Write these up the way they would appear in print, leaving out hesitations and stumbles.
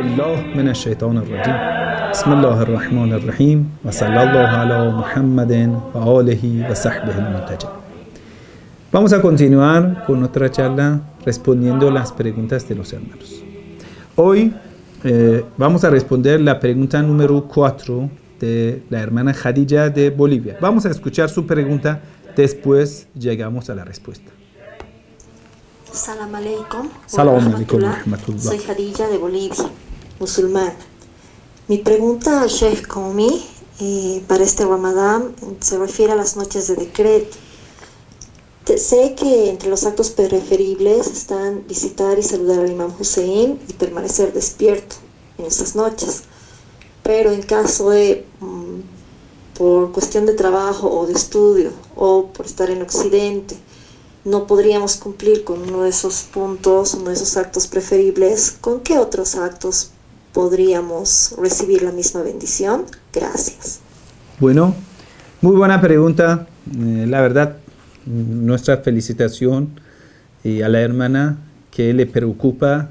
بالله من الشيطان الرجيم بسم الله الرحمن الرحيم وصلى الله على محمد وآله وصحبه المنتجب. Vamos a continuar con otra charla respondiendo las preguntas de los hermanos. Hoy vamos a responder la pregunta número 4 de la hermana Khadiyah de Bolivia. Vamos a escuchar su pregunta, después llegamos a la respuesta. As-salamu alaykum warahmatullah. Soy Khadiyah de Bolivia, musulmana. Mi pregunta al Sheikh Qomi para este Ramadán se refiere a las noches de decreto. Sé que entre los actos preferibles están visitar y saludar al Imam Hussein y permanecer despierto en estas noches. Pero en caso de, por cuestión de trabajo o de estudio o por estar en Occidente, no podríamos cumplir con uno de esos puntos, uno de esos actos preferibles. ¿Con qué otros actos podríamos recibir la misma bendición? Gracias. Bueno, muy buena pregunta. La verdad, nuestra felicitación a la hermana que le preocupa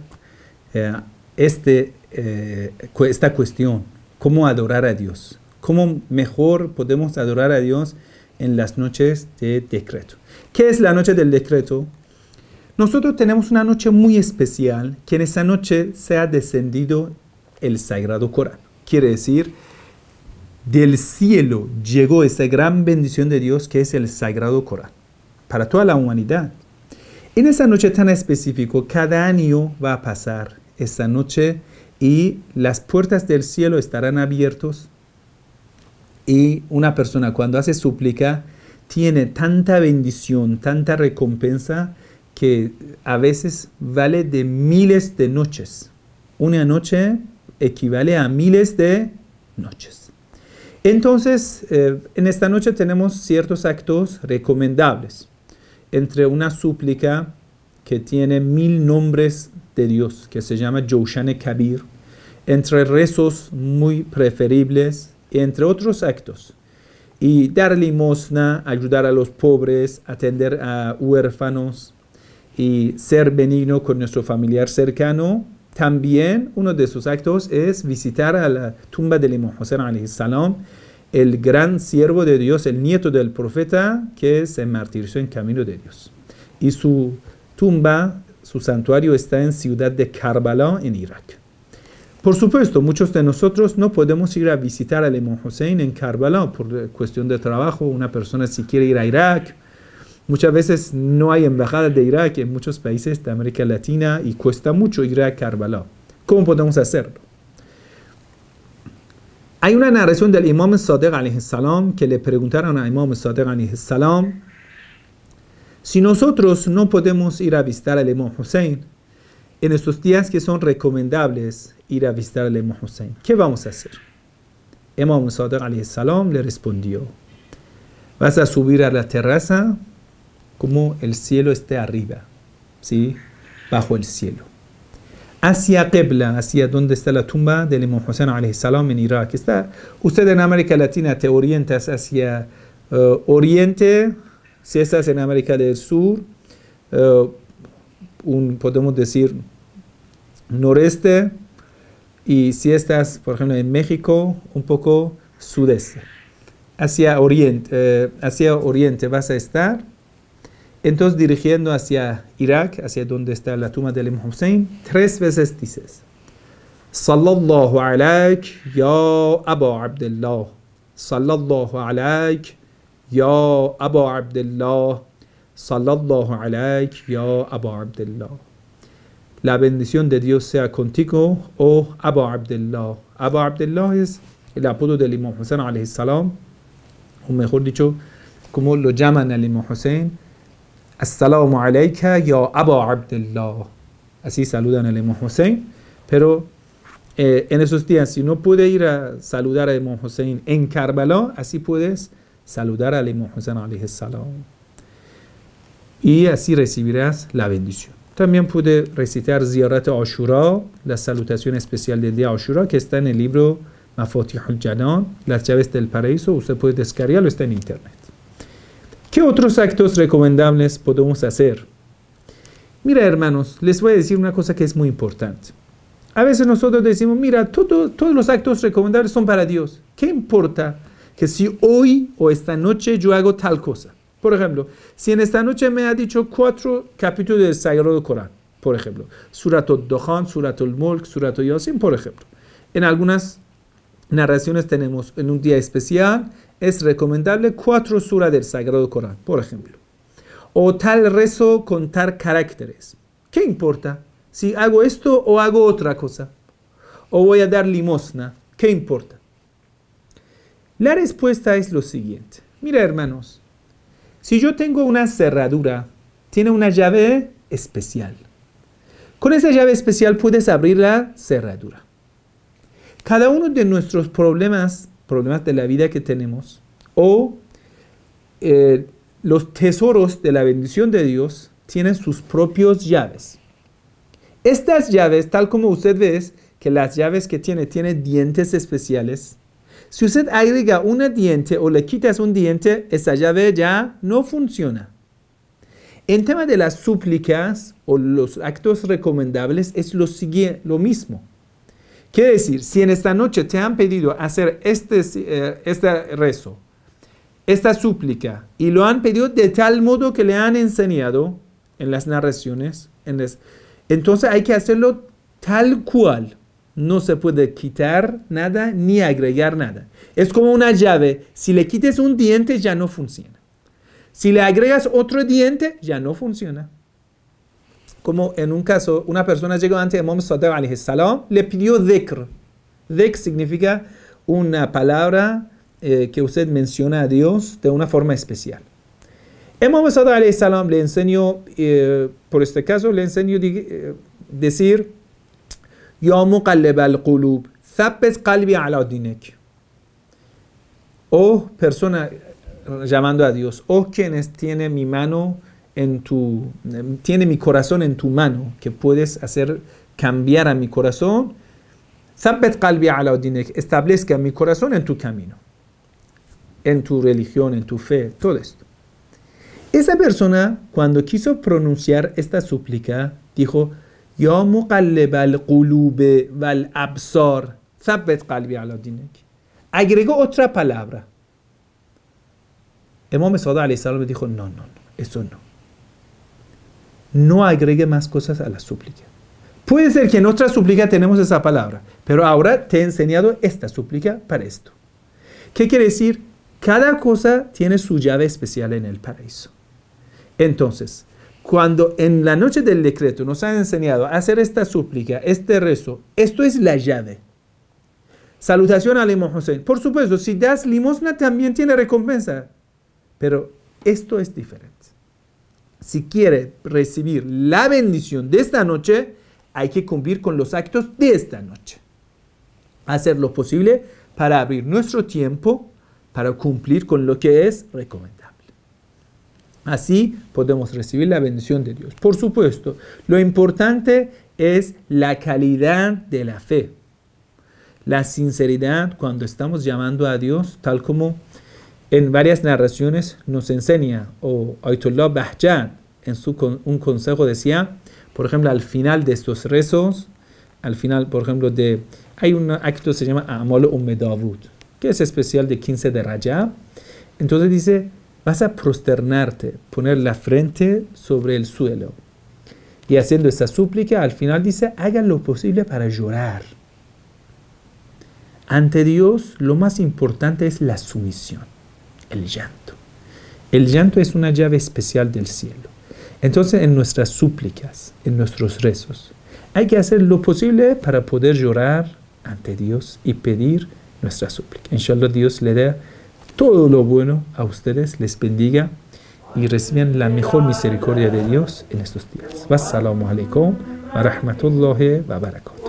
esta cuestión. ¿Cómo adorar a Dios? ¿Cómo mejor podemos adorar a Dios en las noches de decreto? ¿Qué es la noche del decreto? Nosotros tenemos una noche muy especial, que en esa noche se ha descendido el Sagrado Corán. Quiere decir, del cielo llegó esa gran bendición de Dios que es el Sagrado Corán, para toda la humanidad. En esa noche tan específica, cada año va a pasar esa noche y las puertas del cielo estarán abiertas. Y una persona cuando hace súplica tiene tanta bendición, tanta recompensa que a veces vale de miles de noches. Una noche equivale a miles de noches. Entonces, en esta noche tenemos ciertos actos recomendables. Entre una súplica que tiene 1000 nombres de Dios, que se llama Joshan Kabir, entre rezos muy preferibles, entre otros actos, y dar limosna, ayudar a los pobres, atender a huérfanos y ser benigno con nuestro familiar cercano. También uno de sus actos es visitar a la tumba del Imam Hussein alayhi salam, el gran siervo de Dios, el nieto del profeta que se martirizó en camino de Dios. Y su tumba, su santuario está en ciudad de Karbala, en Irak. Por supuesto, muchos de nosotros no podemos ir a visitar al Imam Hussein en Karbala por cuestión de trabajo. Una persona si quiere ir a Irak, muchas veces no hay embajada de Irak en muchos países de América Latina y cuesta mucho ir a Karbala. ¿Cómo podemos hacerlo? Hay una narración del Imam Sadiq alayhi salam que le preguntaron a Imam Sadiq alayhi salam, si nosotros no podemos ir a visitar al Imam Hussein en estos días que son recomendables ir a visitar al Imam Hussein, ¿qué vamos a hacer? Imam Sadiq alayhi salam le respondió, vas a subir a la terraza como el cielo esté arriba, ¿sí? Bajo el cielo, hacia Qibla, hacia donde está la tumba del Imam Hussein alayhi salam en Irak. Está, usted en América Latina te orientas hacia Oriente, si estás en América del Sur, podemos decir noreste, y si estás, por ejemplo, en México, un poco sudeste. Hacia oriente vas a estar, entonces dirigiendo hacia Irak, hacia donde está la tumba del Imam Hussein, 3 veces dices, Sallallahu alayk ya Abu Abdullah, Sallallahu alayk ya Abu Abdullah, Sallallahu alayk ya Abu Abdullah. La bendición de Dios sea contigo, oh Abu Abdullah. Abu Abdullah es el apodo del Imam Hussein alayhi salam, o mejor dicho, como lo llaman al Imam Hussein, As-salamu alayka ya Abu Abdullah. Así saludan al Imam Hussein. Pero en esos días, si no puede ir a saludar al Imam Hussein en Karbala, así puedes saludar al Imam Hussein alayhi salam. Y así recibirás la bendición. También pude recitar Ziyarat Ashura, la salutación especial del día Ashura, que está en el libro Mafotihul Janan, las llaves del paraíso. Usted puede descargarlo, está en internet. ¿Qué otros actos recomendables podemos hacer? Mira, hermanos, les voy a decir una cosa que es muy importante. A veces nosotros decimos, mira, todos los actos recomendables son para Dios. ¿Qué importa que si hoy o esta noche yo hago tal cosa? Por ejemplo, si en esta noche me ha dicho 4 capítulos del Sagrado Corán, por ejemplo, Surat al-Dukhan, Surat al-Mulk, Surat al-Yasin, por ejemplo. En algunas narraciones tenemos, en un día especial, es recomendable 4 suras del Sagrado Corán, por ejemplo. O tal rezo con tal caracteres. ¿Qué importa si hago esto o hago otra cosa? O voy a dar limosna. ¿Qué importa? La respuesta es lo siguiente. Mira, hermanos, si yo tengo una cerradura, tiene una llave especial. Con esa llave especial puedes abrir la cerradura. Cada uno de nuestros problemas de la vida que tenemos, o los tesoros de la bendición de Dios, tienen sus propias llaves. Estas llaves, tal como usted ve, que las llaves que tiene dientes especiales. Si usted agrega un diente o le quitas un diente, esa llave ya no funciona. En tema de las súplicas o los actos recomendables es lo mismo. Quiere decir, si en esta noche te han pedido hacer este rezo, esta súplica, y lo han pedido de tal modo que le han enseñado en las narraciones, entonces hay que hacerlo tal cual. No se puede quitar nada ni agregar nada. Es como una llave. Si le quites un diente, ya no funciona. Si le agregas otro diente, ya no funciona. Como en un caso, una persona llegó ante Imam Sadiq alayhi salam, le pidió dhikr. Dhikr significa una palabra que usted menciona a Dios de una forma especial. Imam Sadiq alayhi salam le enseñó, por este caso, le enseñó decir Ya muqallibal qulub, Thabbit qalbi ala dinak. Oh, persona llamando a Dios, oh, quienes tiene mi mano en tu, tiene mi corazón en tu mano, que puedes hacer cambiar a mi corazón. Thabbit qalbi ala dinak, establezca mi corazón en tu camino, en tu religión, en tu fe, todo esto. Esa persona, cuando quiso pronunciar esta súplica, dijo Ya muqallibal qulub wal absar, Thabbit qalbi ala dinak. Agregó otra palabra. Imam Sadiq alayhi salam dijo, no, eso no. No agregue más cosas a la súplica. Puede ser que en otra súplica tenemos esa palabra, pero ahora te he enseñado esta súplica para esto. ¿Qué quiere decir? Cada cosa tiene su llave especial en el paraíso. Entonces, cuando en la noche del decreto nos han enseñado a hacer esta súplica, este rezo, esto es la llave. Salutación al Imam Hussein. Por supuesto, si das limosna también tiene recompensa. Pero esto es diferente. Si quiere recibir la bendición de esta noche, hay que cumplir con los actos de esta noche. Hacer lo posible para abrir nuestro tiempo, para cumplir con lo que es recomendable. Así podemos recibir la bendición de Dios. Por supuesto, lo importante es la calidad de la fe. La sinceridad cuando estamos llamando a Dios, tal como en varias narraciones nos enseña, o Ayatollah Bahjad en un consejo decía, por ejemplo, al final de estos rezos, al final, por ejemplo, hay un acto que se llama Amol Ummedavut, que es especial de 15 de Rajab. Entonces dice, vas a prosternarte, poner la frente sobre el suelo. Y haciendo esta súplica, al final dice, hagan lo posible para llorar. Ante Dios, lo más importante es la sumisión, el llanto. El llanto es una llave especial del cielo. Entonces, en nuestras súplicas, en nuestros rezos, hay que hacer lo posible para poder llorar ante Dios y pedir nuestra súplica. Inshallah, Dios le dé todo lo bueno a ustedes, les bendiga y reciban la mejor misericordia de Dios en estos días. Wassalamu alaikum warahmatullahi wabarakatuh.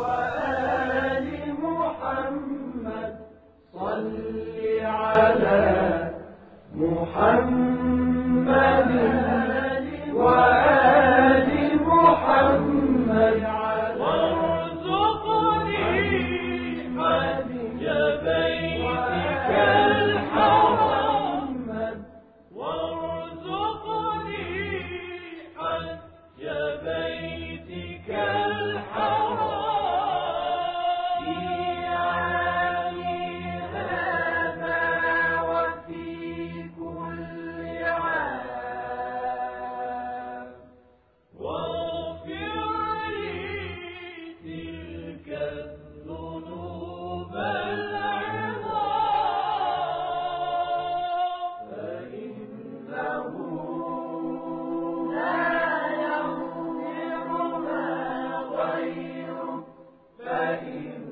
فإن